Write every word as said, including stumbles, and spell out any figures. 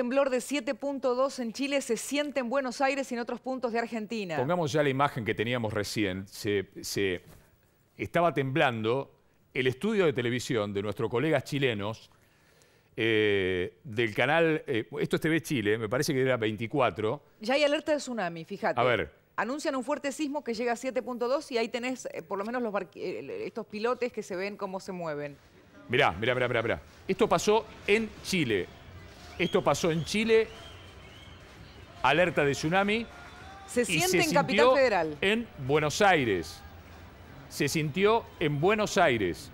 temblor de siete punto dos en Chile se siente en Buenos Aires y en otros puntos de Argentina. Pongamos ya la imagen que teníamos recién. Se, se estaba temblando el estudio de televisión de nuestros colegas chilenos, eh, del canal, eh, esto es T V Chile, me parece que era veinticuatro. Ya hay alerta de tsunami, fíjate. A ver. Anuncian un fuerte sismo que llega a siete punto dos y ahí tenés, eh, por lo menos, los eh, estos pilotes que se ven cómo se mueven. Mirá, mirá, mirá, mirá, mirá. Esto pasó en Chile. Esto pasó en Chile. Alerta de tsunami. Se siente en Capital Federal. En Buenos Aires. Se sintió en Buenos Aires.